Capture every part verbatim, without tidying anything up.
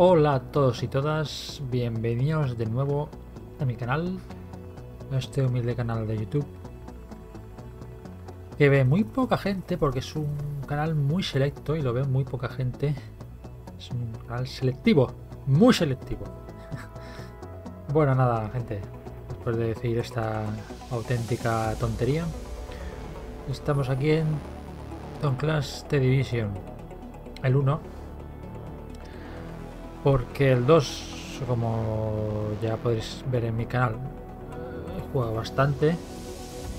Hola a todos y todas, bienvenidos de nuevo a mi canal, a este humilde canal de YouTube que ve muy poca gente porque es un canal muy selecto y lo ve muy poca gente. Es un canal selectivo, muy selectivo. Bueno, nada, gente, después de decir esta auténtica tontería, estamos aquí en Don Clash The Division, el uno, porque el dos, como ya podéis ver en mi canal, he jugado bastante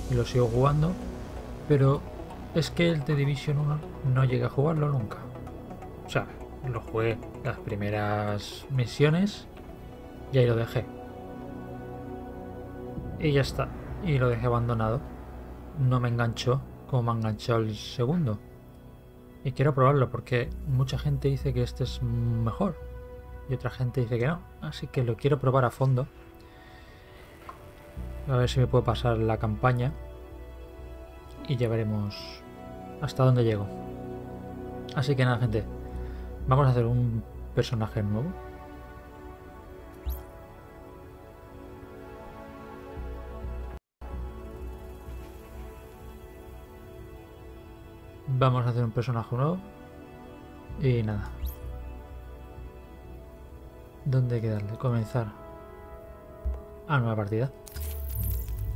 y lo sigo jugando, pero es que el The Division uno no llegué a jugarlo nunca. O sea, lo jugué las primeras misiones y ahí lo dejé. Y ya está, y lo dejé abandonado. No me enganchó como me ha enganchado el segundo. Y quiero probarlo porque mucha gente dice que este es mejor y otra gente dice que no. Así que lo quiero probar a fondo. A ver si me puedo pasar la campaña y ya veremos hasta dónde llego. Así que nada, gente, vamos a hacer un personaje nuevo. Vamos a hacer un personaje nuevo. Y nada. ¿Dónde hay que darle? Comenzar. Ah, nueva partida.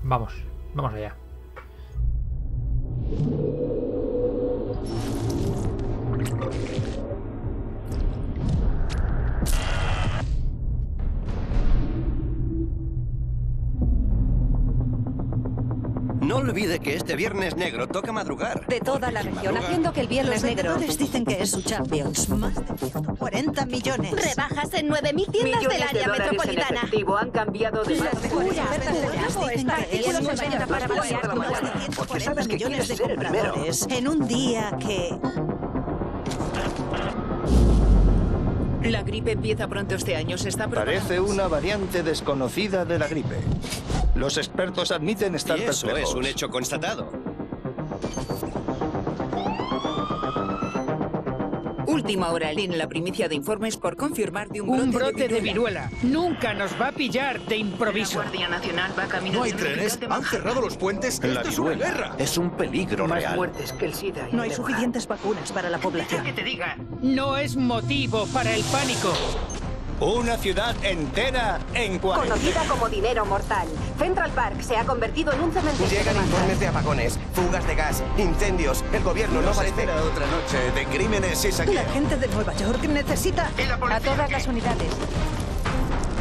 Vamos, vamos allá. No olvide que este viernes negro toca madrugar. De toda la región, haciendo que el viernes negro... Los vendedores dicen que es su Champions. Más de ciento cuarenta millones. Rebajas en nueve mil tiendas del área metropolitana. Han cambiado de más de cuarenta. Para variar más de ciento cuarenta millones de compradores en un día que... La gripe empieza pronto este año. Se está probando. Parece una variante desconocida de la gripe. Los expertos admiten estar perplejos. Eso es un hecho constatado. Última hora en la primicia de informes por confirmar de un brote, un brote de, viruela. de viruela. Nunca nos va a pillar de improviso. La Guardia Nacional va camino. No hay trenes, han cerrado los puentes. La Esto viruela es una guerra. Es un peligro Más real. Muertes que el SIDA. No hay suficientes vacunas para la población. Que te diga. No es motivo para el pánico. Una ciudad entera en cuarentena. Conocida como dinero mortal, Central Park se ha convertido en un cementerio. Llegan informes de apagones, fugas de gas, incendios. El gobierno no parece... otra noche de crímenes y saqueos. La gente de Nueva York necesita a todas las unidades.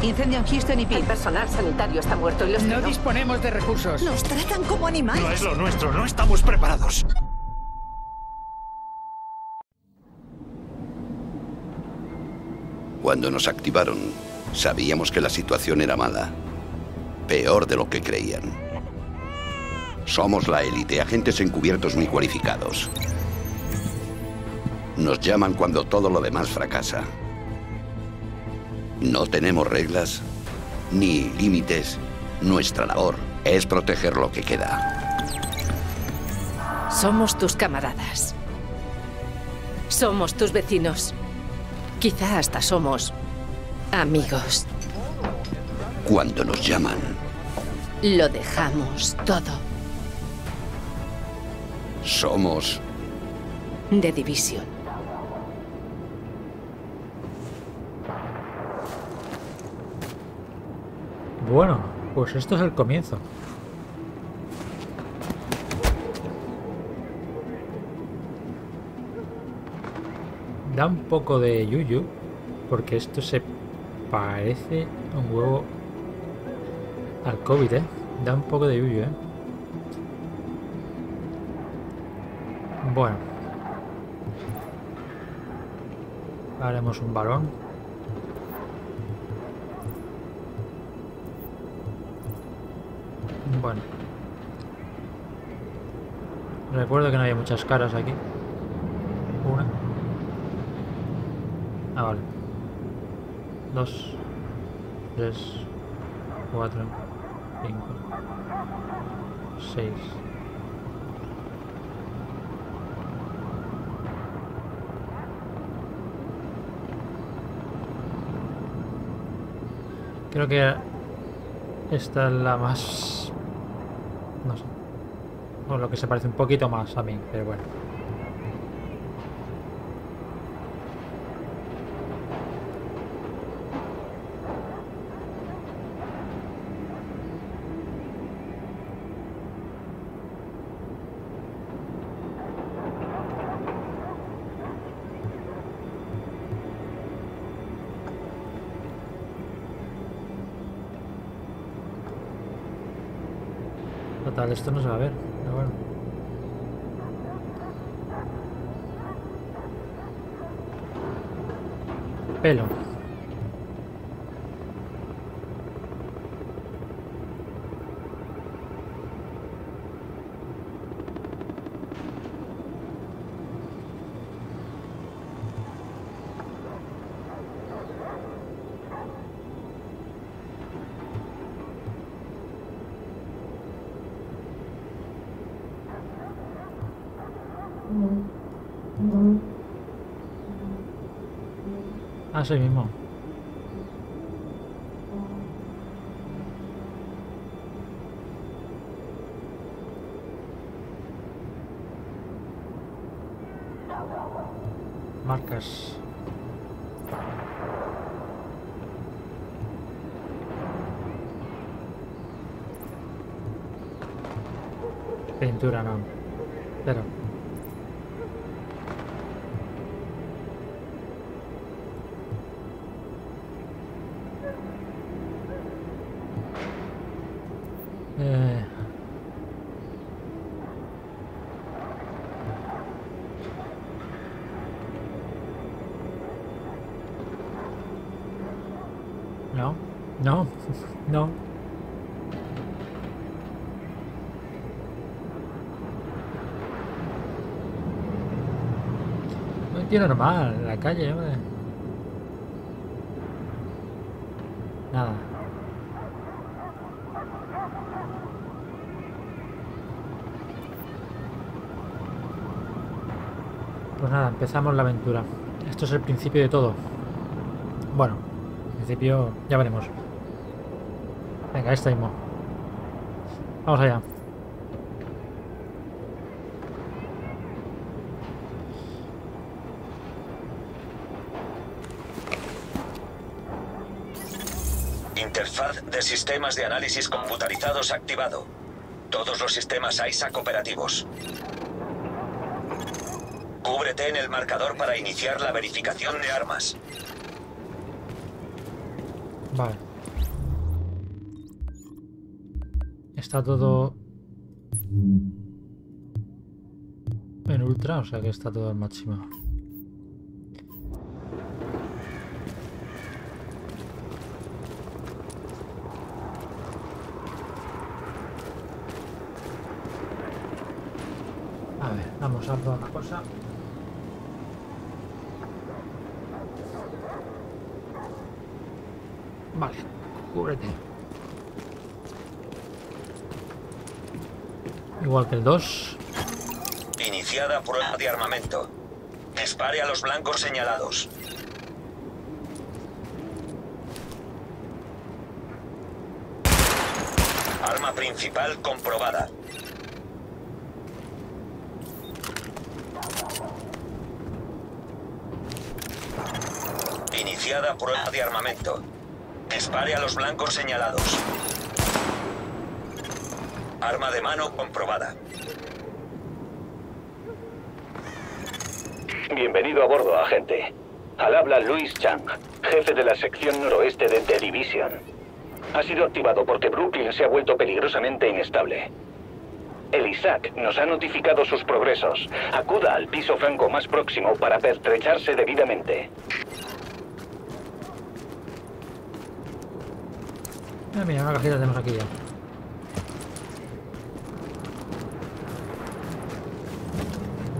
Incendio en Houston y Pitt. El personal sanitario está muerto y los... No disponemos de recursos. Nos tratan como animales. No es lo nuestro, no estamos preparados. Cuando nos activaron, sabíamos que la situación era mala. Peor de lo que creían. Somos la élite, agentes encubiertos muy cualificados. Nos llaman cuando todo lo demás fracasa. No tenemos reglas, ni límites. Nuestra labor es proteger lo que queda. Somos tus camaradas. Somos tus vecinos. Quizá hasta somos amigos. Cuando nos llaman, lo dejamos todo. Somos The Division. Bueno, pues esto es el comienzo. Da un poco de yuyu, porque esto se parece un huevo al COVID, ¿eh? Da un poco de yuyu, ¿eh? Bueno. Haremos un varón. Bueno. Recuerdo que no había muchas caras aquí. Una. Ah, vale. Dos, tres, cuatro, cinco, seis. Creo que esta es la más... no sé. O lo que se parece un poquito más a mí, pero bueno. Total, esto no se va a ver, pero bueno. Pelo. Así mismo. Marcas. Pintura no. Pero... No, no, no. No entiendo normal, la calle, hombre. Nada. Pues nada, empezamos la aventura. Esto es el principio de todo. Bueno. En principio, ya veremos. Venga, este mismo. Vamos allá. Interfaz de sistemas de análisis computarizados activado. Todos los sistemas I S A C operativos. Cúbrete en el marcador para iniciar la verificación de armas. Vale. Está todo en ultra, o sea que está todo al máximo. A ver, vamos a probar una cosa. Vale, cúbrete. Igual que el dos. Iniciada prueba de armamento. Dispare a los blancos señalados. Arma principal comprobada. Iniciada prueba de armamento. Dispare a los blancos señalados. Arma de mano comprobada. Bienvenido a bordo, agente. Al habla Luis Chang, jefe de la sección noroeste de The Division. Ha sido activado porque Brooklyn se ha vuelto peligrosamente inestable. El I S A C nos ha notificado sus progresos. Acuda al piso franco más próximo para pertrecharse debidamente. Mira, mira, una cajita tenemos aquí ya.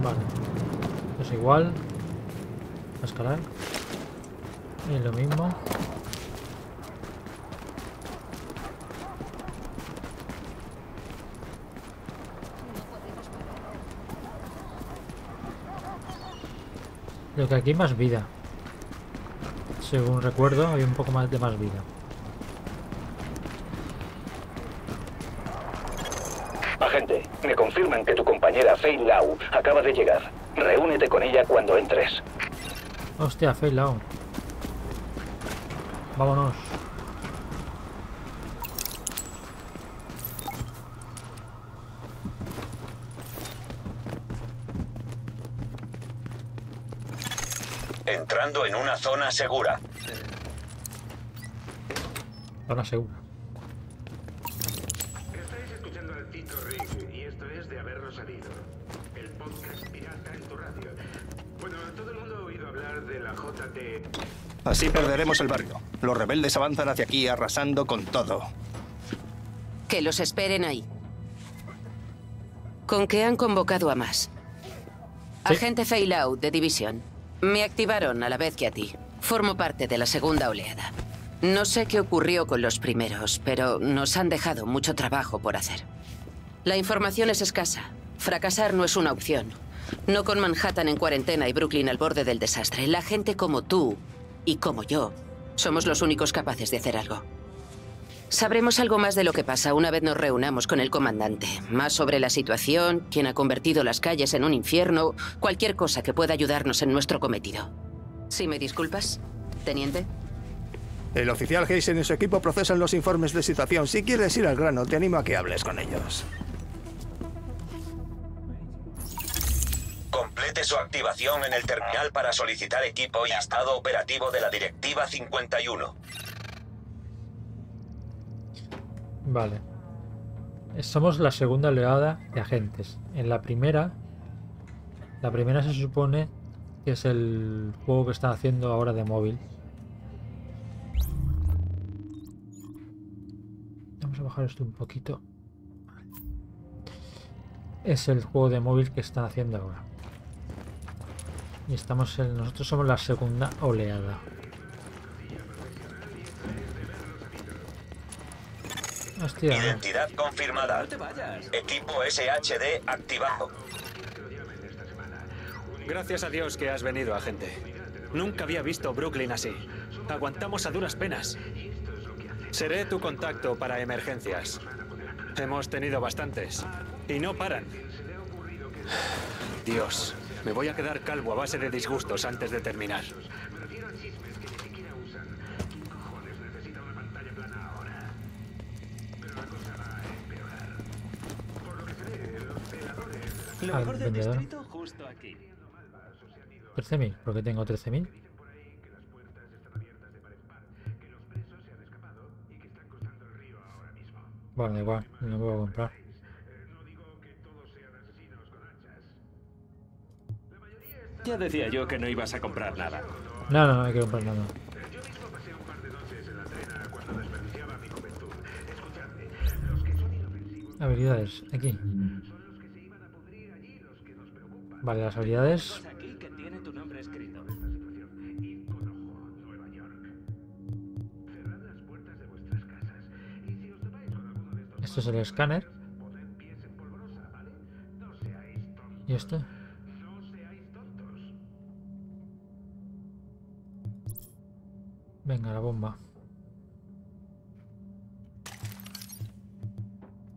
Vale. Es igual. A escalar. Es lo mismo. Creo que aquí hay más vida. Según recuerdo, hay un poco más de más vida. Me confirman que tu compañera Faye Lau acaba de llegar. Reúnete con ella cuando entres. Hostia, Faye Lau. Vámonos. Entrando en una zona segura. Zona segura. Estáis escuchando al Tito Rick y esto es de haberlo salido. El podcast pirata en tu radio. Bueno, todo el mundo ha oído hablar de la J T. Así perderemos el barrio. Los rebeldes avanzan hacia aquí arrasando con todo. Que los esperen ahí. Con que han convocado a más. ¿Sí? Agente Faye Lau, de Division. Me activaron a la vez que a ti. Formo parte de la segunda oleada. No sé qué ocurrió con los primeros, pero nos han dejado mucho trabajo por hacer. La información es escasa. Fracasar no es una opción. No con Manhattan en cuarentena y Brooklyn al borde del desastre. La gente como tú y como yo somos los únicos capaces de hacer algo. Sabremos algo más de lo que pasa una vez nos reunamos con el comandante. Más sobre la situación, quien ha convertido las calles en un infierno, cualquier cosa que pueda ayudarnos en nuestro cometido. Si me disculpas, teniente. El oficial Haysen y su equipo procesan los informes de situación. Si quieres ir al grano, te animo a que hables con ellos. Complete su activación en el terminal para solicitar equipo y estado operativo de la Directiva cincuenta y uno. Vale. Somos la segunda oleada de agentes. En la primera... La primera se supone que es el juego que están haciendo ahora de móvil. Vamos a bajar esto un poquito. Es el juego de móvil que están haciendo ahora. Y estamos en... Nosotros somos la segunda oleada. Hostia. Identidad confirmada. Equipo S H D activado. Gracias a Dios que has venido, agente. Nunca había visto Brooklyn así. Aguantamos a duras penas. Seré tu contacto para emergencias. Hemos tenido bastantes. Y no paran. Dios, me voy a quedar calvo a base de disgustos antes de terminar. Lo mejor del distrito justo aquí. trece mil, ¿por qué tengo trece mil? Bueno, da igual, no lo voy a comprar. Ya decía yo que no ibas a comprar nada. No, no, no hay que comprar nada. Habilidades, aquí. Vale, las habilidades. Esto es el escáner. ¿Y esto? Venga, la bomba.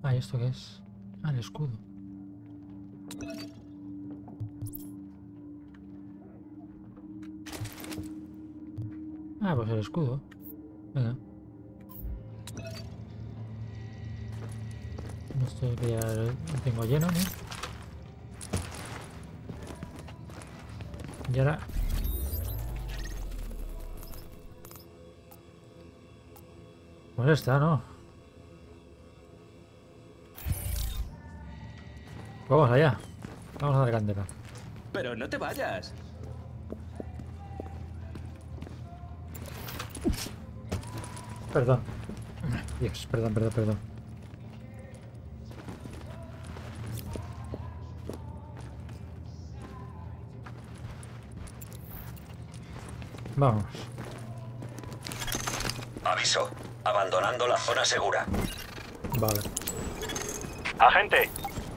Ah, ¿y esto qué es? Ah, el escudo. Ah, pues el escudo. Venga. No estoy que ya lo tengo lleno, ¿no? Y ahora... Pues está, ¿no? Vamos allá. Vamos a dar candela. Pero no te vayas. Perdón. Dios, perdón, perdón, perdón. Vamos. Aviso. Abandonando la zona segura. Vale. Agente.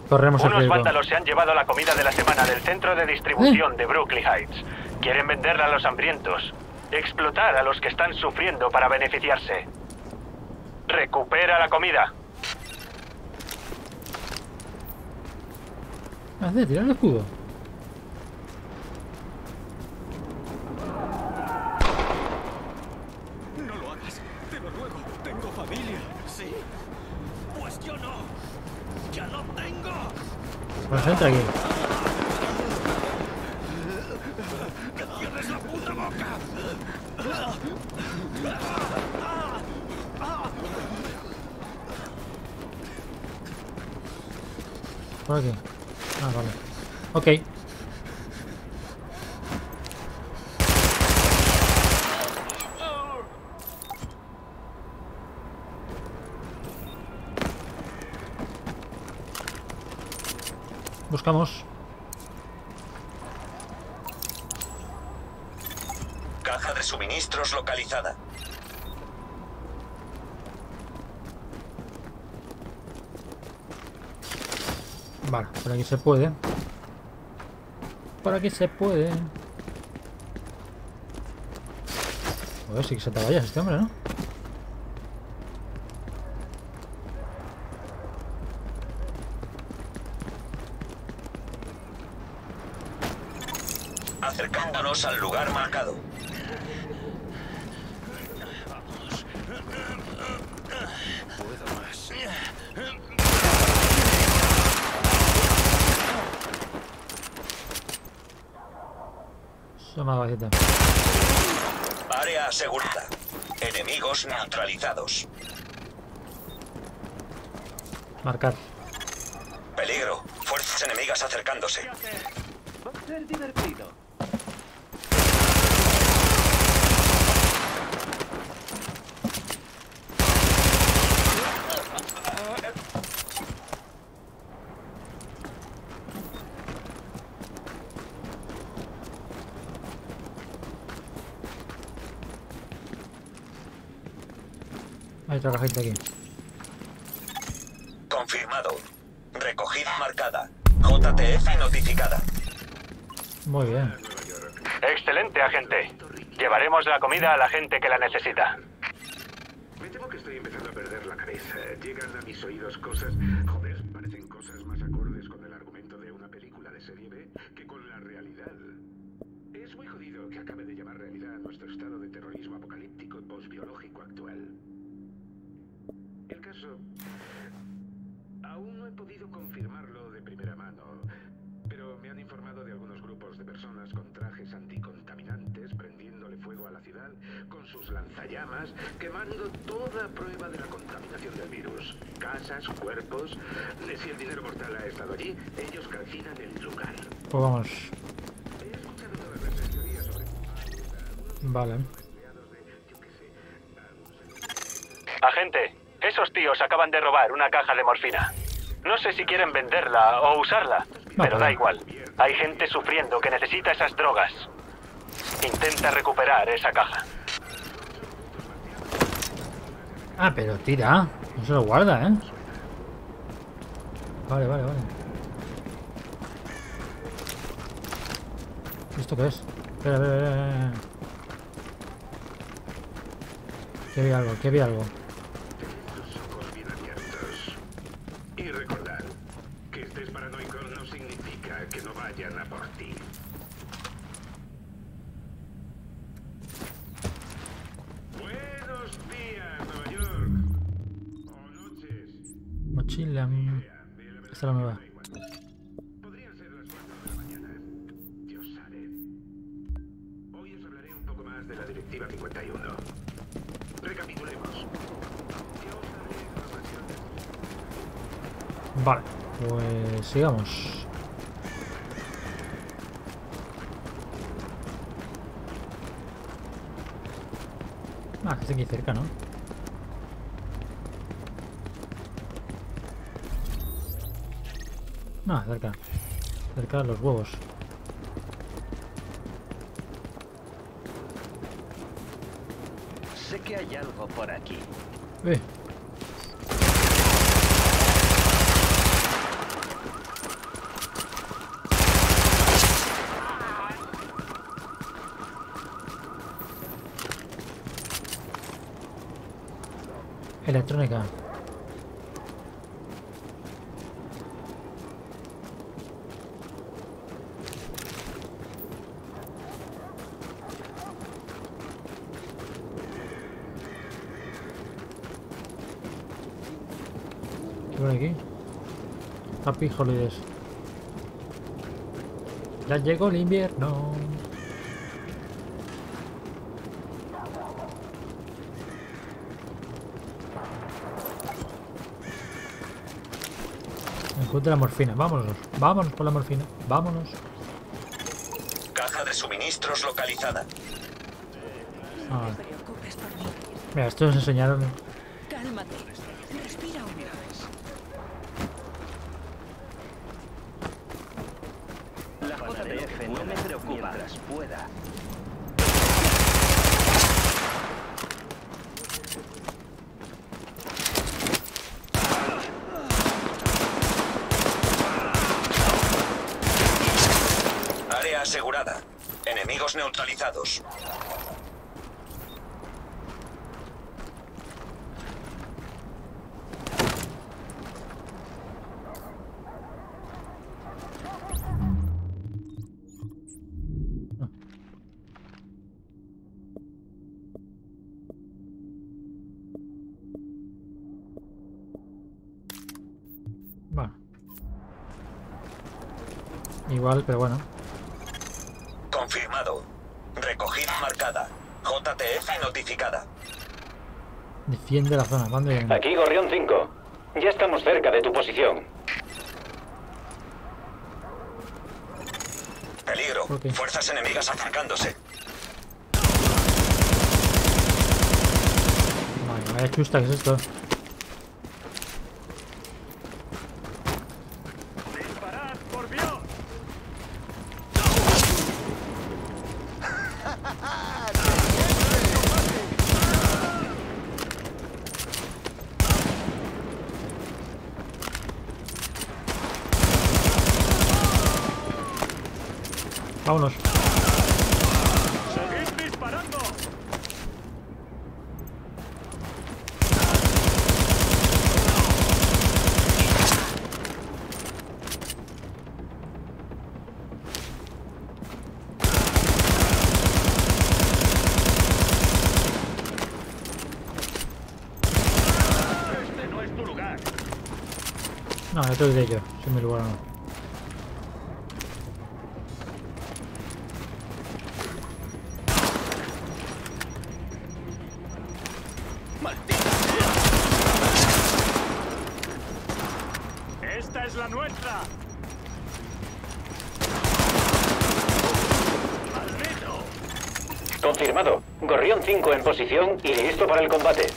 Corremos el riesgo. Unos vándalos se han llevado la comida de la semana del centro de distribución ¿Eh? de Brooklyn Heights. Quieren venderla a los hambrientos. Explotar a los que están sufriendo para beneficiarse. Recupera la comida. Haz de tirar el escudo. No lo hagas, te lo ruego. Tengo familia, sí. Pues yo no. Ya lo tengo. Pues entra aquí. ¡Cierres la puta boca! Por aquí. Ah, vale. Ok. Buscamos. Caja de suministros localizada. Vale, por aquí se puede. Por aquí se puede. A ver, sí que se te vaya este hombre, ¿no? Acercándonos al lugar marcado. Área asegurada. Enemigos neutralizados. Marcar. Peligro. Fuerzas enemigas acercándose. Va a ser divertido. Otra cajita aquí. Confirmado. Recogida marcada. J T F notificada. Muy bien. Excelente, agente. Llevaremos la comida a la gente que la necesita. Me temo que estoy empezando a perder la cabeza. Llegan a mis oídos cosas... Joder, parecen cosas más acordes con el argumento de una película de serie B que con la realidad. Es muy jodido que acabe de llamar realidad a nuestro estado de terrorismo apocalíptico y postbiológico actual. El caso... Aún no he podido confirmarlo de primera mano, pero me han informado de algunos grupos de personas con trajes anticontaminantes prendiéndole fuego a la ciudad con sus lanzallamas, quemando toda prueba de la contaminación del virus. Casas, cuerpos... Si el dinero mortal ha estado allí, ellos calcinan el lugar. Pues vamos. He escuchado todas las teorías sobre... Vale. Agente. Esos tíos acaban de robar una caja de morfina. No sé si quieren venderla o usarla, no, pero da igual. Hay gente sufriendo que necesita esas drogas. Intenta recuperar esa caja. Ah, pero tira. No se lo guarda, ¿eh? Vale, vale, vale. ¿Esto qué es? Espera, espera, espera. Que vi algo, que vi algo. Esta es la nueva. Podrían ser las cuatro de la mañana. Yo sabré. Hoy os hablaré un poco más de la Directiva cincuenta y uno. Recapitulemos. Yo os daré información. Vale, pues sigamos. Ah, que está aquí cerca, ¿no? Ah, cerca. Cerca de los huevos. Sé que hay algo por aquí. Eh. Electrónica. Ven aquí. Happy Holidays. Ya llegó el invierno. Encuentra la morfina. Vámonos. Vámonos por la morfina. Vámonos. Caja de suministros localizada. Ah. Mira, esto nos enseñaron. Cálmate. Respira una vez. La J T F no me preocupa. Mientras pueda. Área asegurada. Enemigos neutralizados. Igual, pero bueno. Confirmado. Recogida marcada. J T F notificada. Defiende la zona, mando bien. Aquí Gorrión cinco. Ya estamos cerca de tu posición. Peligro. Okay. Fuerzas enemigas acercándose. Vale, vaya chusta que es esto. Vámonos. Seguid disparando. Este no es tu lugar. No, esto es de ellos, es mi lugar no. Confirmado. Gorrión cinco en posición y listo para el combate.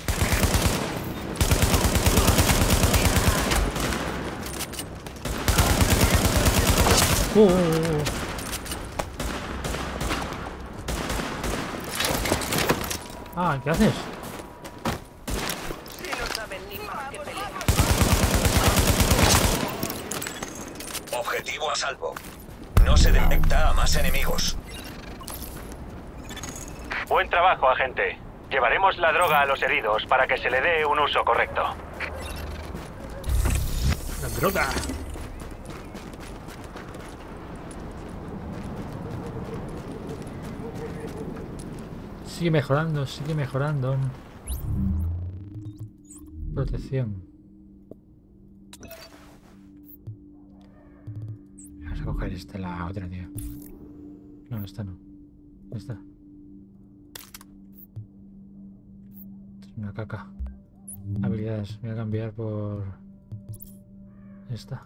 Uh, uh, uh. Ah, ¿qué haces? Objetivo a salvo. No se detecta a más enemigos. Buen trabajo, agente. Llevaremos la droga a los heridos para que se le dé un uso correcto. La droga. Sigue mejorando, sigue mejorando. Protección. Vamos a coger esta, la otra, tío. No, esta no. Esta. Una caca. Habilidades. Voy a cambiar por esta.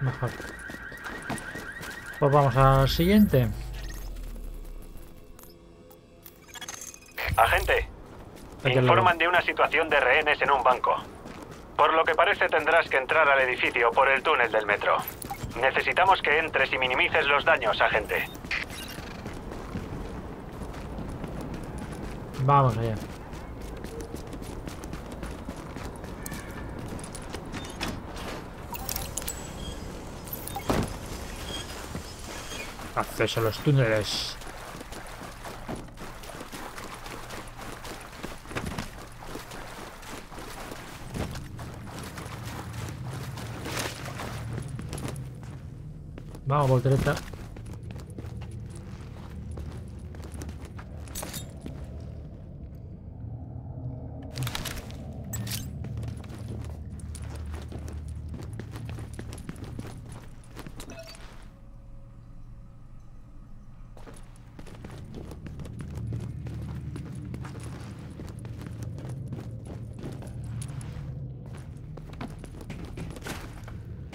Mejor. Pues vamos al siguiente. Agente. Informan de una situación de rehenes en un banco. Por lo que parece tendrás que entrar al edificio por el túnel del metro. Necesitamos que entres y minimices los daños, agente. Vamos allá. Acceso a los túneles. Vamos, voltereta.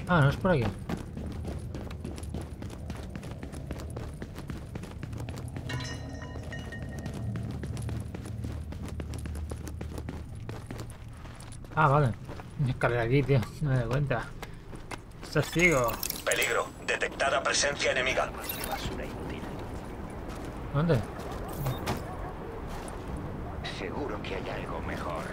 Ah, no es por aquí. Ah, vale. Una escalera aquí, tío. No me doy cuenta. Estás ciego. Peligro. Detectada presencia enemiga. Basura inútil. ¿Dónde? Seguro que hay algo mejor.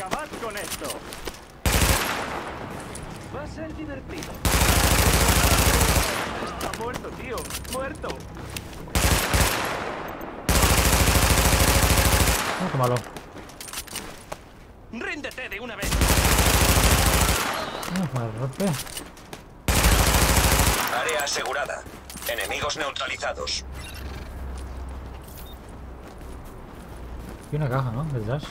Acabad con esto. Va a ser divertido. Está muerto, tío. Muerto. No, qué malo. Ríndete de una vez. Área asegurada. Enemigos neutralizados. Y una caja, ¿no? ¿Verdad?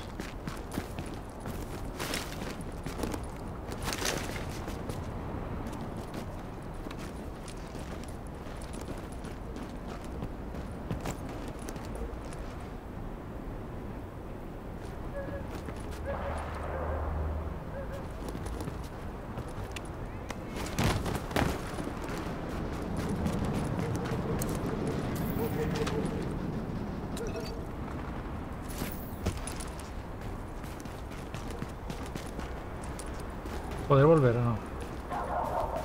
¿Poder volver o no?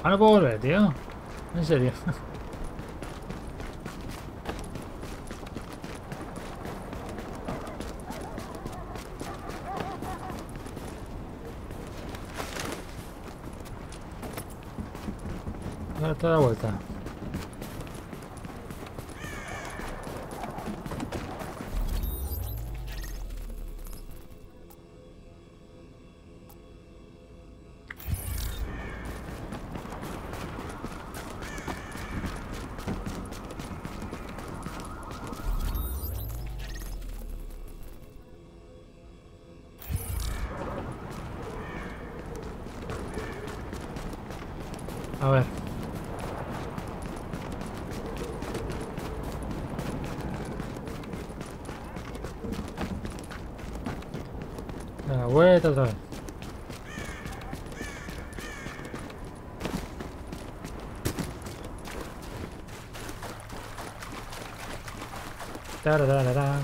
Ah, no puedo volver, tío. En serio. Ahora toda la vuelta. A ver. Da la vuelta otra vez. Tarararán.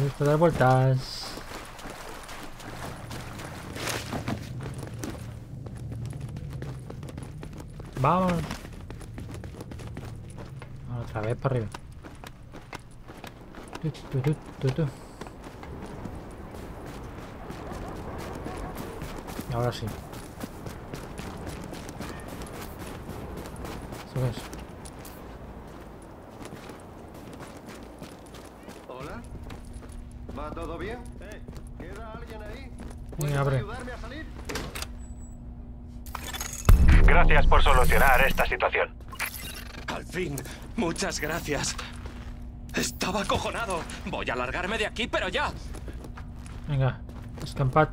Listo, dar vueltas. Vamos. Otra vez para arriba. Tu, tu, tu, tu, tu. Ahora sí. Eso es. Hola. ¿Va todo bien? Eh, ¿queda alguien ahí? ¿Puedes ayudarme a salir? Gracias por solucionar esta situación. Al fin, muchas gracias. Estaba acojonado. Voy a largarme de aquí, pero ya. Venga, escampad.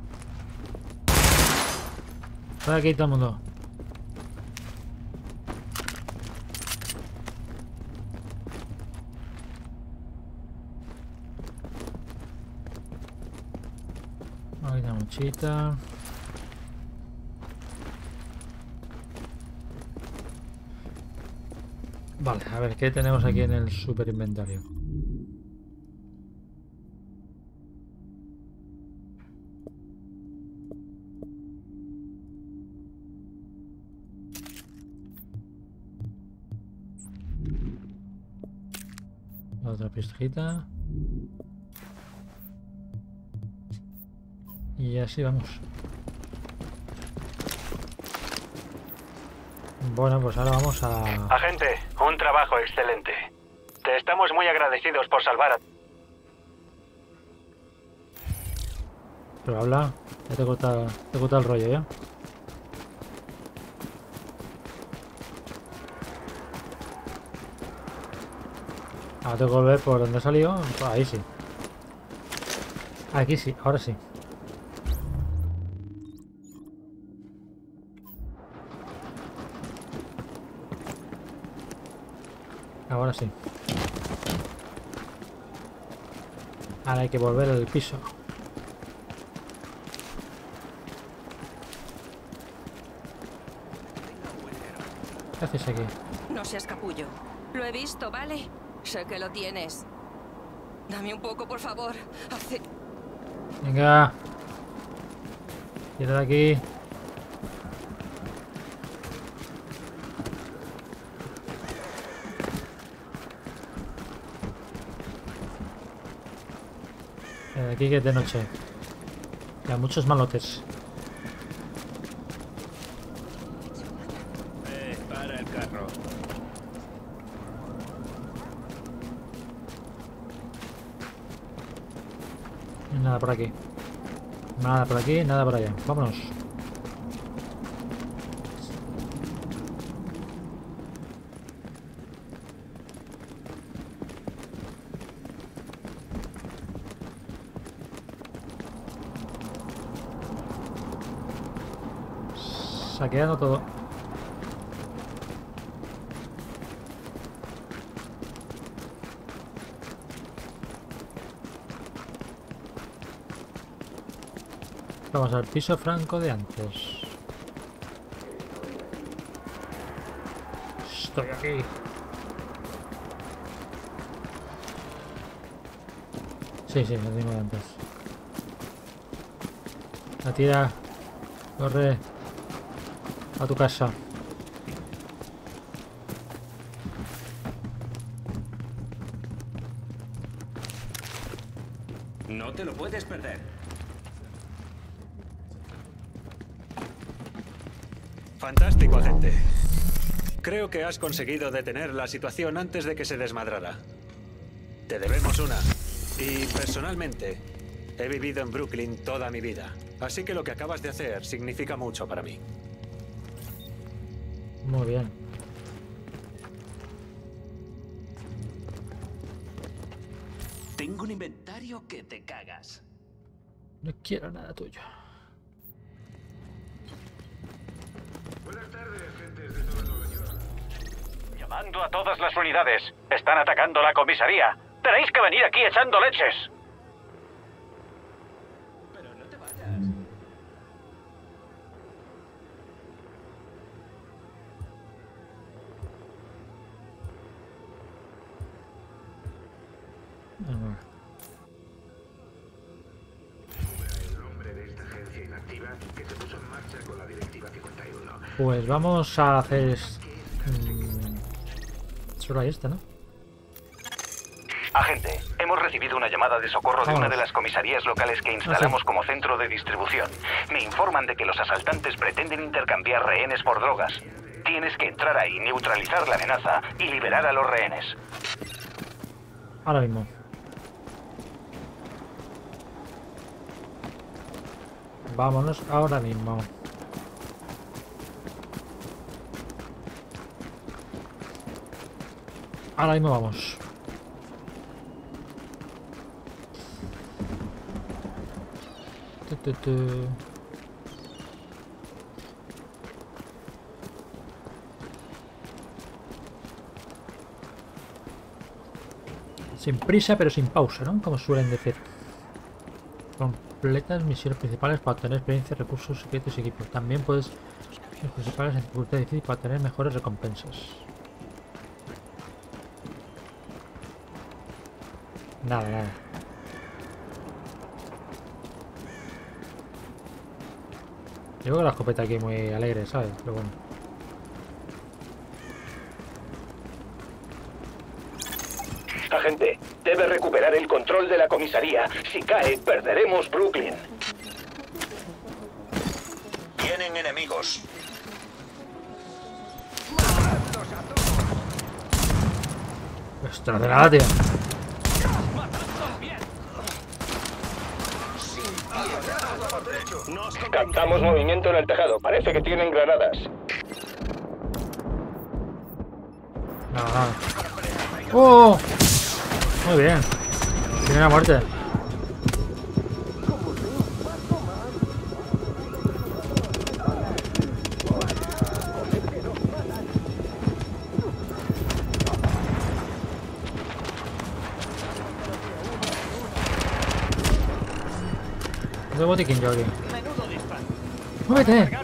Para aquí todo el mundo. Ahí una mochita. Vale, a ver, ¿qué tenemos aquí en el super inventario? Otra pistolita. Y así vamos. Bueno, pues ahora vamos a... Agente, un trabajo excelente. Te estamos muy agradecidos por salvar a... Pero habla, ya te he cortado, te he cortado el rollo ya. Ahora tengo que volver por donde he salido. Ahí sí. Aquí sí, ahora sí. Ahora sí. Ahora hay que volver al piso. ¿Qué haces aquí? No seas capullo. Lo he visto, ¿vale? Sé que lo tienes. Dame un poco, por favor. Hace... Venga. Tira de aquí. Tira de aquí, que es de noche. Ya, muchos malotes. Eh, para el carro. Nada por aquí. Nada por aquí, nada por allá. Vámonos. Saqueando todo. Vamos al piso franco de antes. Estoy aquí. Sí, sí, lo tengo de antes. La tira. Corre. A tu casa. No te lo puedes perder. Fantástico, agente. Creo que has conseguido detener la situación antes de que se desmadrara. Te debemos una. Y personalmente, he vivido en Brooklyn toda mi vida. Así que lo que acabas de hacer significa mucho para mí. Muy bien. Tengo un inventario que te cagas. No quiero nada tuyo. Llamando a todas las unidades. Están atacando la comisaría. Tenéis que venir aquí echando leches. Pero no te vayas. Pues vamos a hacer... Mmm, solo hay esta, ¿no? Agente, hemos recibido una llamada de socorro vamos. de una de las comisarías locales que instalamos ah, sí. como centro de distribución. Me informan de que los asaltantes pretenden intercambiar rehenes por drogas. Tienes que entrar ahí, neutralizar la amenaza y liberar a los rehenes. Ahora mismo. Vámonos ahora mismo. Ahora mismo vamos. Tu, tu, tu. Sin prisa pero sin pausa, ¿no? Como suelen decir. Completas misiones principales para obtener experiencia, recursos, secretos y equipos. También puedes misiones principales en dificultad difícil para obtener mejores recompensas. Nada, nada. Yo veo la escopeta aquí muy alegre, ¿sabes? Pero bueno. Agente, debe recuperar el control de la comisaría. Si cae, perderemos Brooklyn. Tienen enemigos. ¡Ostras de la batea! Captamos movimiento en el tejado. Parece que tienen granadas. Ajá. ¡Oh! Muy bien. Tiene la muerte. ¿Dónde botiquín yo aquí? ¡Muévete!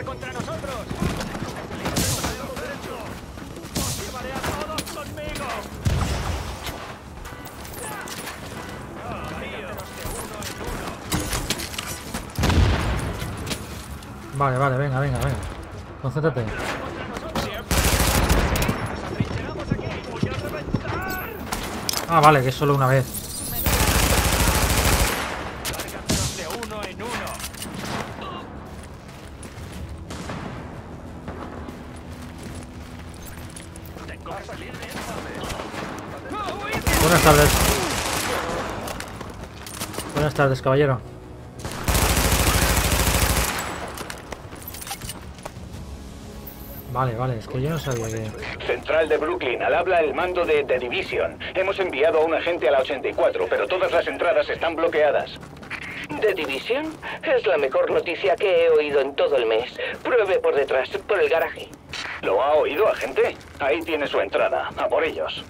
Vale, vale, venga, venga, venga. Concéntrate. Ah, vale, que es solo una vez. Buenas tardes. Buenas tardes, caballero. Vale, vale, es que yo no sabía que... Central de Brooklyn, al habla el mando de The Division. Hemos enviado a un agente a la ochenta y cuatro, pero todas las entradas están bloqueadas. ¿The Division? Es la mejor noticia que he oído en todo el mes. Pruebe por detrás, por el garaje. ¿Lo ha oído, agente? Ahí tiene su entrada, a por ellos.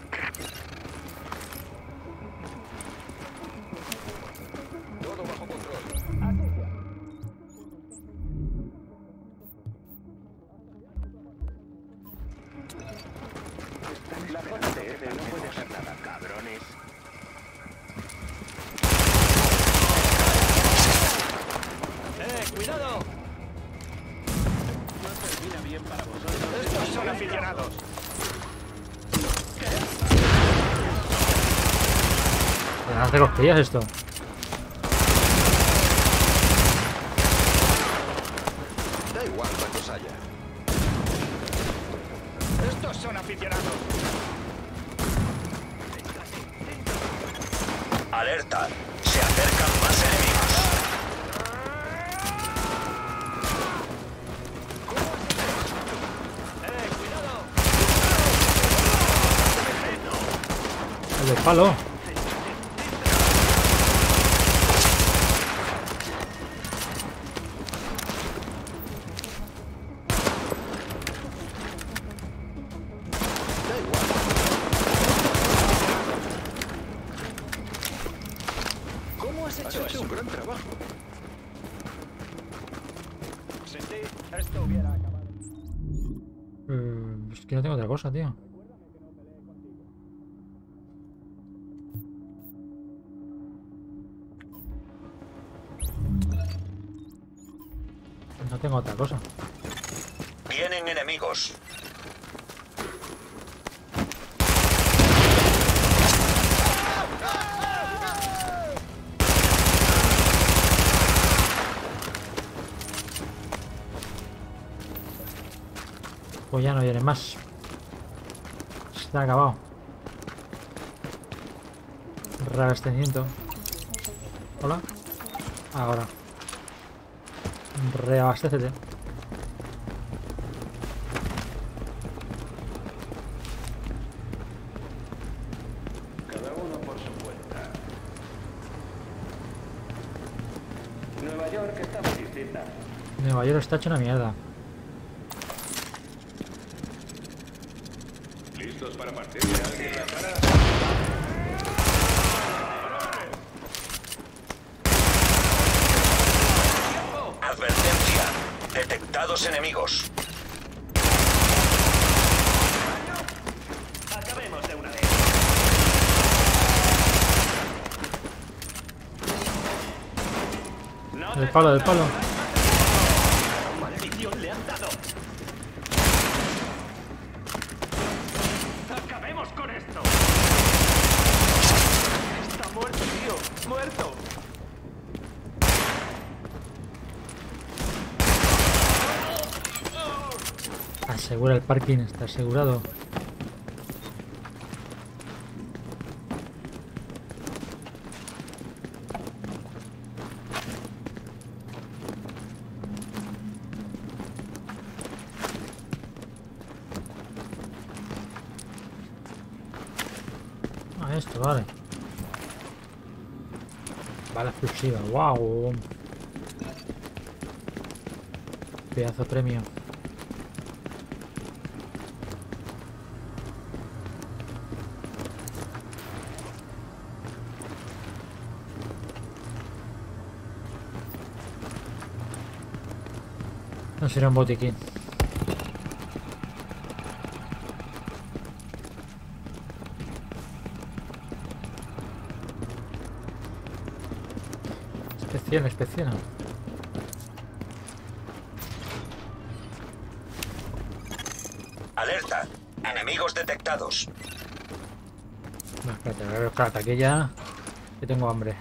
¿Hace cosquillas esto? Da igual cuántos haya. Estos son aficionados. Alerta. Se acercan más enemigos. El de palo. Cosa, tío. No tengo otra cosa. Vienen enemigos. Pues ya no vienen más. Se ha acabado. Reabastecimiento. Hola. Ahora. Reabastécete. Cada uno por su cuenta. Nueva York está muy distinta. Nueva York está hecho una mierda. Para partir de alguien la cara. Advertencia. Detectados enemigos. Acabemos de una vez. Del palo, del palo. Maldición, le han dado. Muerto. Asegura el parking, está asegurado. Ah, esto, vale. Bala exclusiva, wow. Pedazo de premio. No será un botiquín. Inspecciona, inspecciona. Alerta, enemigos detectados. No, espérate, espérate, aquí ya. Yo tengo hambre.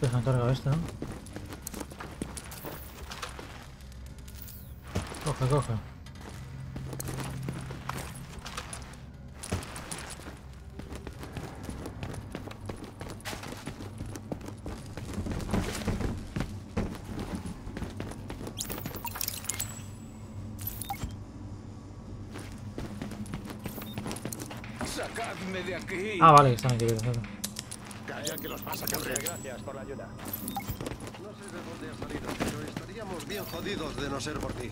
Pues han cargado esto, ¿no? Coge, coge. Sacadme de aquí. Ah, vale, están aquí. Que los pasa, gracias por la ayuda. No sé de dónde has salido, pero estaríamos bien jodidos de no ser por ti.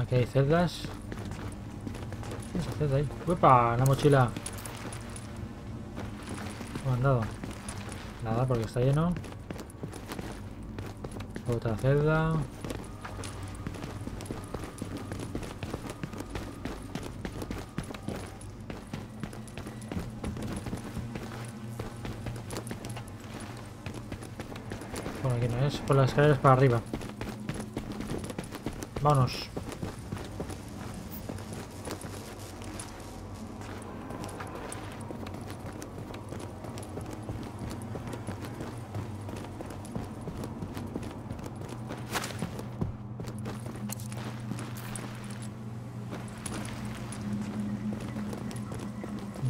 Aquí hay celdas. ¿Qué es esa celda ahí? ¡Uepa! La mochila. ¿Cómo han dado? Nada, porque está lleno. Otra celda. Aquí no es, por las escaleras para arriba. Vámonos.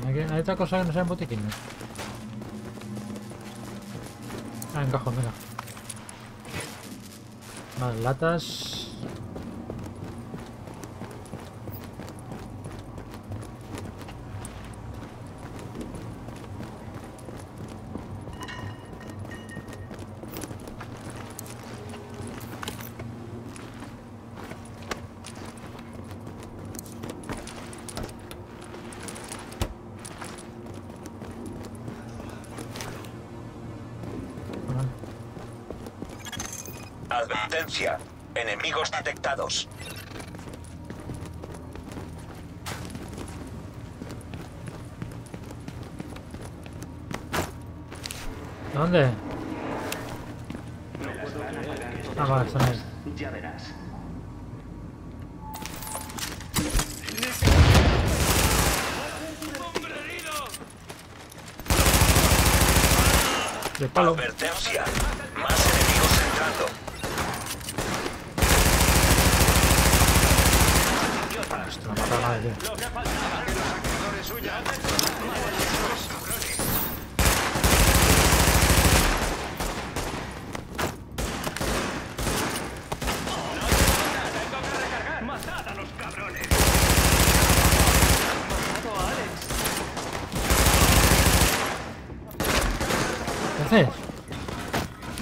Aquí hay otra cosa que no sea en botiquín. Ah, en cajón, venga. Más latas. Advertencia, enemigos detectados. ¿Dónde? Ah, vale, están ahí. Ya verás. De palo. Advertencia, más enemigos entrando. No mata nada, tío. Matad a los cabrones. Matado a Alex. ¿Qué haces?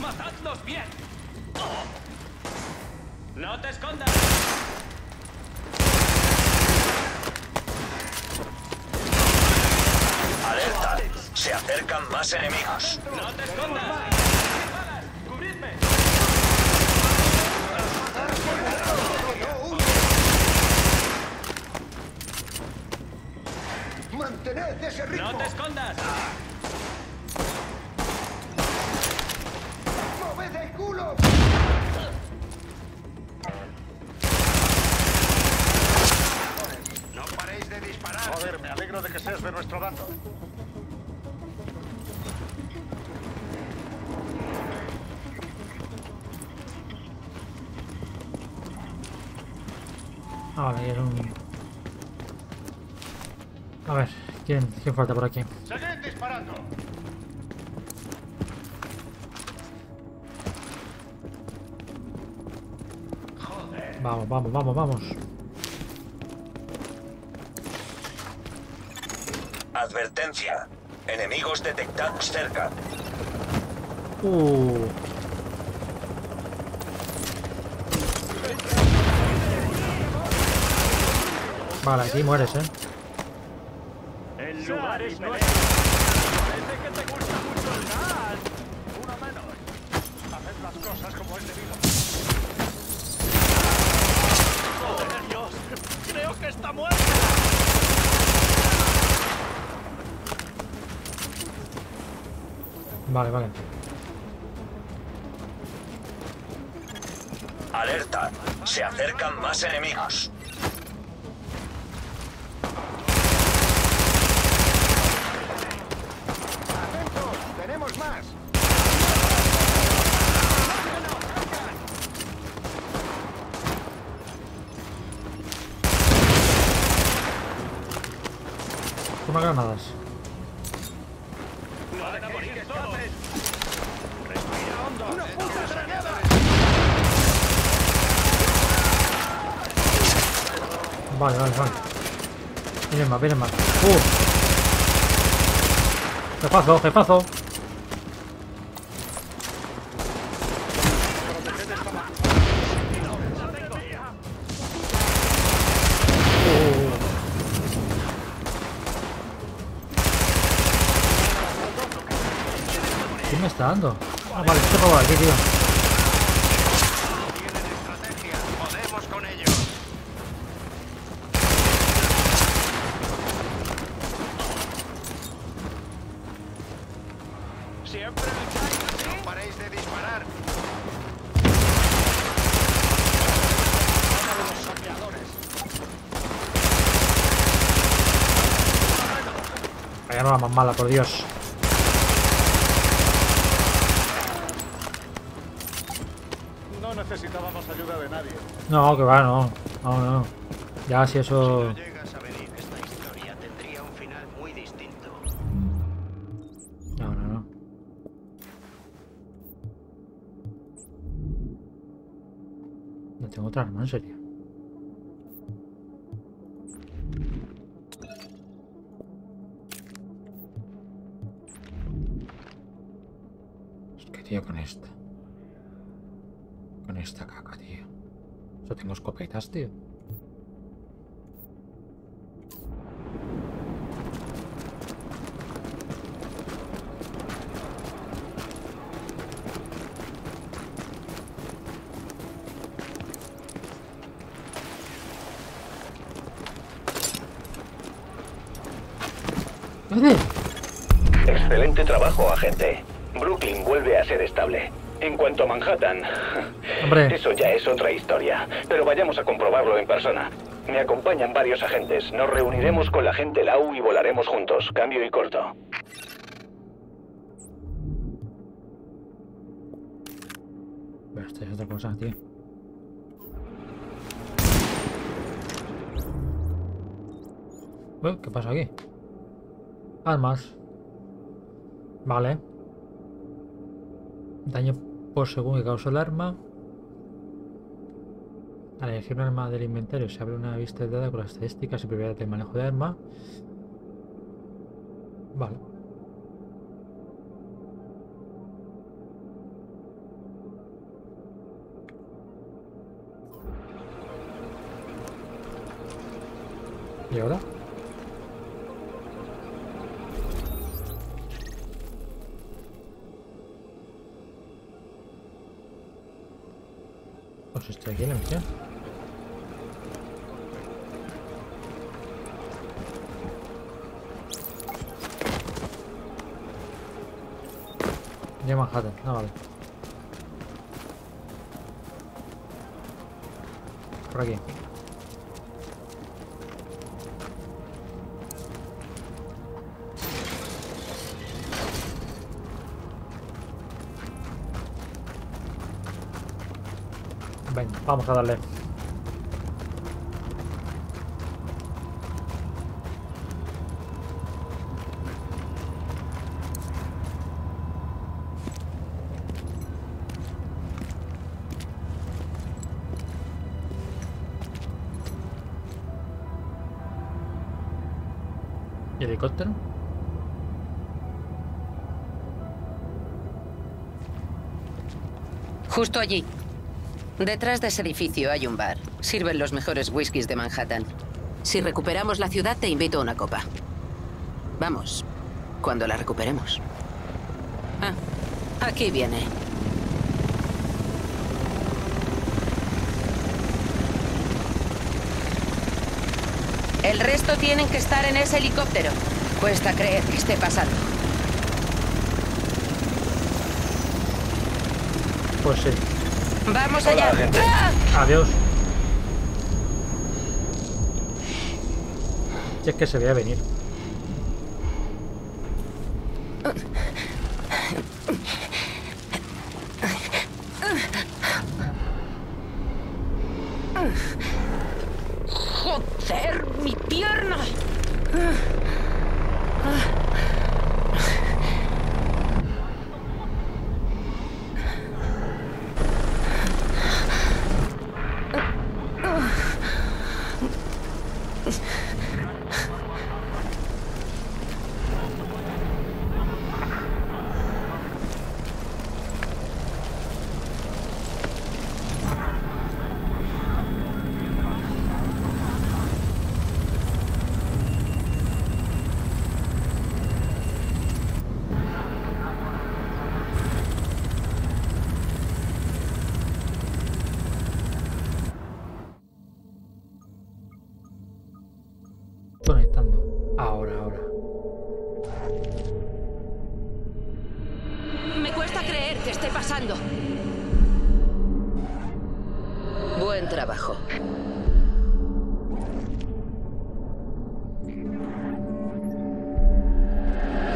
Matadlos bien. No te escondas. Se acercan más enemigos. ¡No te escondas! ¡Cubridme! ¡Sal de ese ritmo! ¡No te escondas! ¡Moved el culo! ¡No paréis de disparar! Joder, me alegro de que seas de nuestro bando. Ah, vale, era un... A ver, ¿quién, quién falta por aquí? ¡Seguid disparando! Joder. Vamos, vamos, vamos, vamos. Advertencia. Enemigos detectados cerca. Uh. Vale, aquí mueres, eh. El lugar es nuestro. Parece que te gusta mucho el gas. Uno menos. Haced las cosas como es debido. ¡Joder, Dios! ¡Creo que está muerta! Vale, vale. Alerta. Se acercan más enemigos. Granadas. ¡Una puta granada! Vale, vale, vale. Vienen más, vienen más. ¡Uh! ¡Jefazo, jefazo! Ah, vale, esto para aquí, tío. Tienen estrategia, podemos con ellos. Siempre lucháis, no paréis de disparar. Uno de los saqueadores. Vaya, no la más mala, por Dios. Necesitábamos ayuda de nadie. No, que va, no. No, no. Ya si eso... Si no llegas a venir, esta historia tendría un final muy distinto. No, no, no. No tengo otra arma, en serio. Es que tío con esta. Con esta caca, tío. Yo tengo escopetas, tío. Excelente trabajo, agente. Brooklyn vuelve a ser estable. En cuanto a Manhattan, hombre, eso ya es otra historia, pero vayamos a comprobarlo en persona. Me acompañan varios agentes, nos reuniremos con la agente Lau y volaremos juntos. Cambio y corto. Pero esta es otra cosa, tío. Uy, ¿qué pasa aquí? Armas. Vale. Daño por segundo que causó el arma. Al elegir un arma del inventario se abre una vista dada con las estadísticas y propiedades del manejo de arma. Vale. ¿Y ahora? Pues estoy aquí en la misión. Ya Manhattan, ah vale. Por aquí. Venga, vamos a darle. ¿Y helicóptero? Justo allí. Detrás de ese edificio hay un bar. Sirven los mejores whiskies de Manhattan. Si recuperamos la ciudad, te invito a una copa. Vamos, cuando la recuperemos. Ah, aquí viene. El resto tienen que estar en ese helicóptero. Cuesta creer que esté pasando. Pues sí. Vamos allá. ¡Ah! Adiós. Si es que se veía venir. ¡Joder, mi pierna!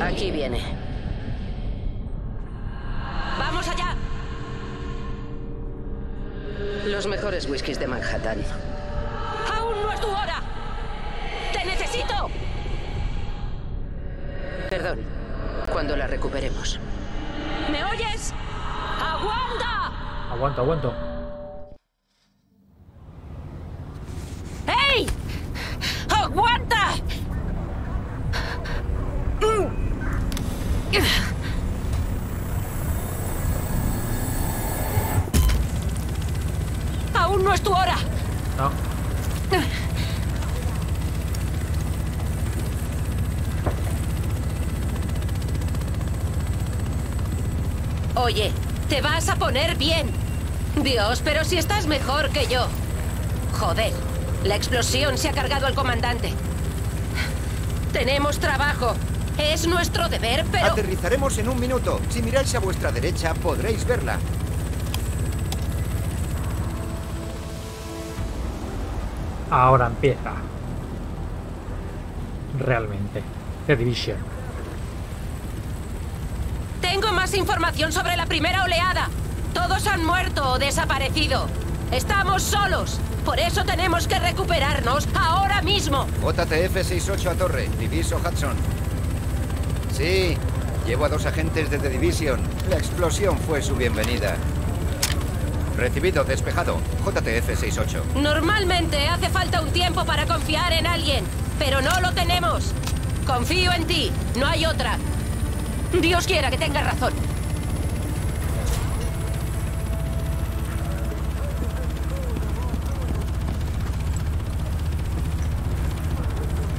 Aquí viene. ¡Vamos allá! Los mejores whiskies de Manhattan. ¡Aún no es tu hora! ¡Te necesito! Perdón, cuando la recuperemos. ¿Me oyes? ¡Aguanta! Aguanto, aguanto. ¡Ey! ¡Aguanta! Mm. ¡Aún no es tu hora! No. Oye, te vas a poner bien. Dios, pero si estás mejor que yo. Joder, la explosión se ha cargado al comandante. Tenemos trabajo. Es nuestro deber, pero... Aterrizaremos en un minuto. Si miráis a vuestra derecha, podréis verla. Ahora empieza. Realmente. The Division. Tengo más información sobre la primera oleada. Todos han muerto o desaparecido. Estamos solos. Por eso tenemos que recuperarnos ahora mismo. J T F sesenta y ocho a torre. Diviso Hudson. Sí, llevo a dos agentes de The Division. La explosión fue su bienvenida. Recibido, despejado. J T F sesenta y ocho. Normalmente hace falta un tiempo para confiar en alguien, pero no lo tenemos. Confío en ti, no hay otra. Dios quiera que tengas razón.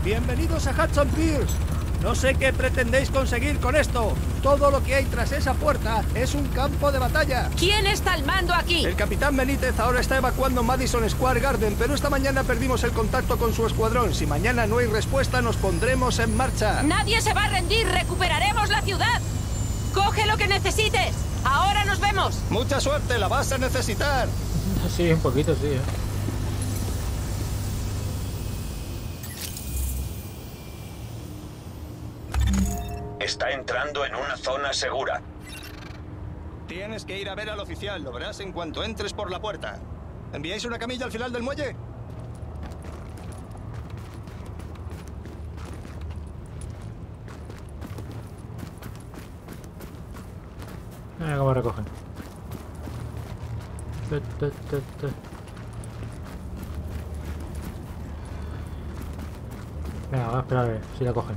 Bienvenidos a Hudson Pierce. No sé qué pretendéis conseguir con esto. Todo lo que hay tras esa puerta es un campo de batalla. ¿Quién está al mando aquí? El capitán Benítez ahora está evacuando Madison Square Garden, pero esta mañana perdimos el contacto con su escuadrón. Si mañana no hay respuesta, nos pondremos en marcha. ¡Nadie se va a rendir! ¡Recuperaremos la ciudad! ¡Coge lo que necesites! ¡Ahora nos vemos! ¡Mucha suerte! ¡La vas a necesitar! Sí, un poquito, sí, ¿eh? Está entrando en una zona segura. Tienes que ir a ver al oficial. Lo verás en cuanto entres por la puerta. ¿Enviáis una camilla al final del muelle? Mira cómo recogen. Ta, ta, ta, ta. Venga, vamos a esperar a ver si la cogen.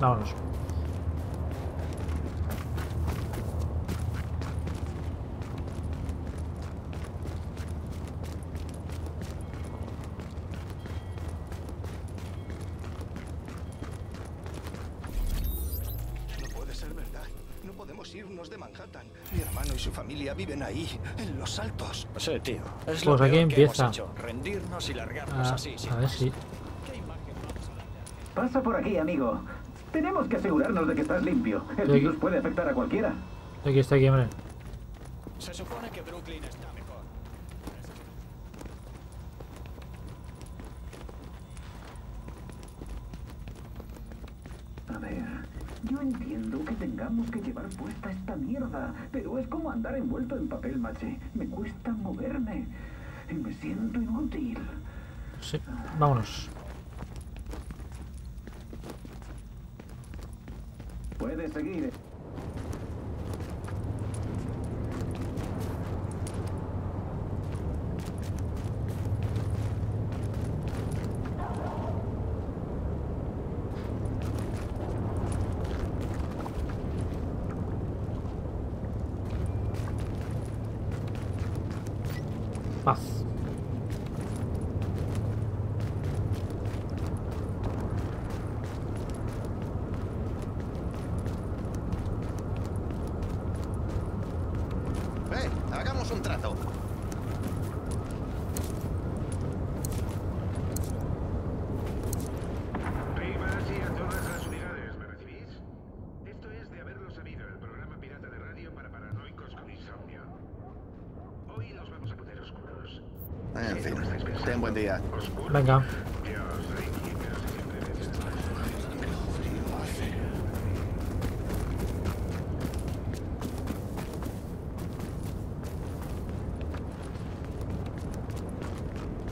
Vámonos. No puede ser verdad. No podemos irnos de Manhattan. Mi hermano y su familia viven ahí, en los altos. Sí, tío. Es lo pues aquí empieza. Rendirnos y largarnos ah, así. A ver si. Pasa por aquí, amigo. Tenemos que asegurarnos de que estás limpio. El virus puede afectar a cualquiera. Aquí está, aquí, hombre. Se supone que Brooklyn está mejor. A ver, yo entiendo que tengamos que llevar puesta esta mierda, pero es como andar envuelto en papel maché. Me cuesta moverme y me siento inútil. Sí, vámonos. Puedes seguir. Paz. Venga.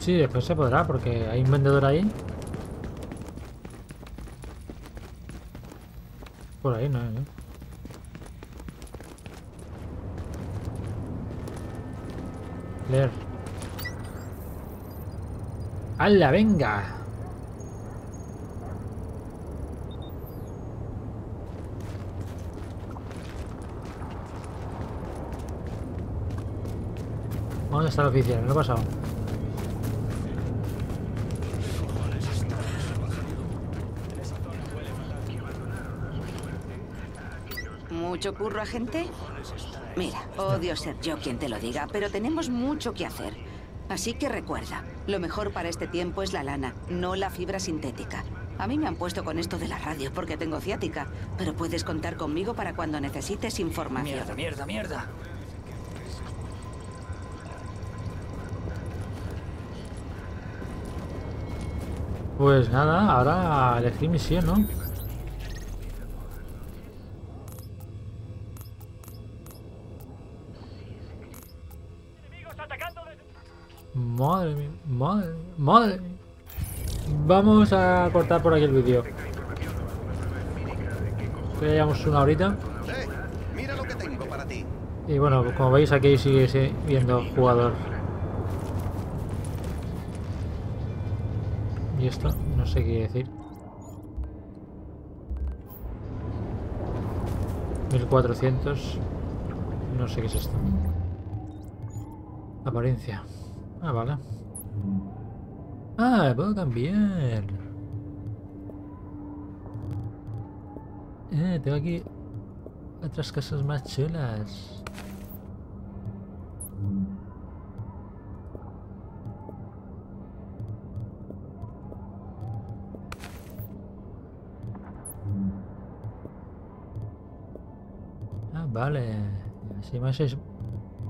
Sí, después se podrá, porque hay un vendedor ahí. Por ahí no hay, ¿eh? Leer. ¡Hala, venga! ¿Dónde está el oficial? Me lo he pasado. ¿Mucho curro, agente? Mira, odio ser yo quien te lo diga, pero tenemos mucho que hacer. Así que recuerda, lo mejor para este tiempo es la lana, no la fibra sintética. A mí me han puesto con esto de la radio porque tengo ciática, pero puedes contar conmigo para cuando necesites información. Mierda, mierda, mierda. Pues nada, ahora elegí misión, ¿no? Madre mía, madre mía, madre mía. Vamos a cortar por aquí el vídeo. Ya llevamos una horita. Y bueno, como veis aquí sigue viendo jugador. Y esto, no sé qué decir. mil cuatrocientos. No sé qué es esto. Apariencia. Ah, vale. Ah, puedo cambiar. Eh, tengo aquí otras casas más chulas. vale. Así más es...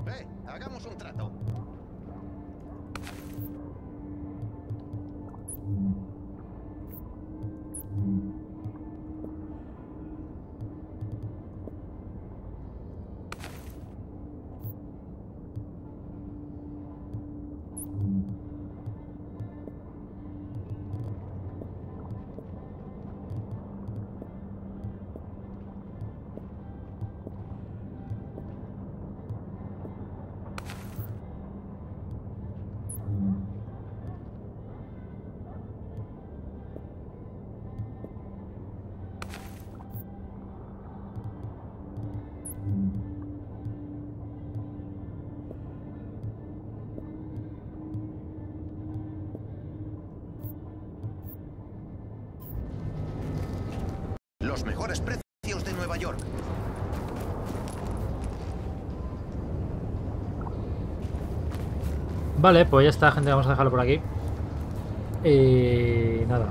Ve, hagamos un trato. Los mejores precios de Nueva York. Vale, pues ya está, gente. Vamos a dejarlo por aquí. Y nada.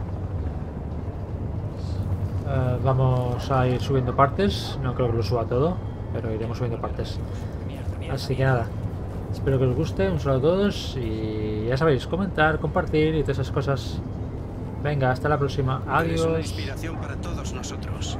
Uh, vamos a ir subiendo partes. No creo que lo suba todo, pero iremos subiendo partes. Así que nada. Espero que os guste. Un saludo a todos. Y ya sabéis, comentar, compartir y todas esas cosas. Venga, hasta la próxima. Adiós. Es una inspiración para todos nosotros.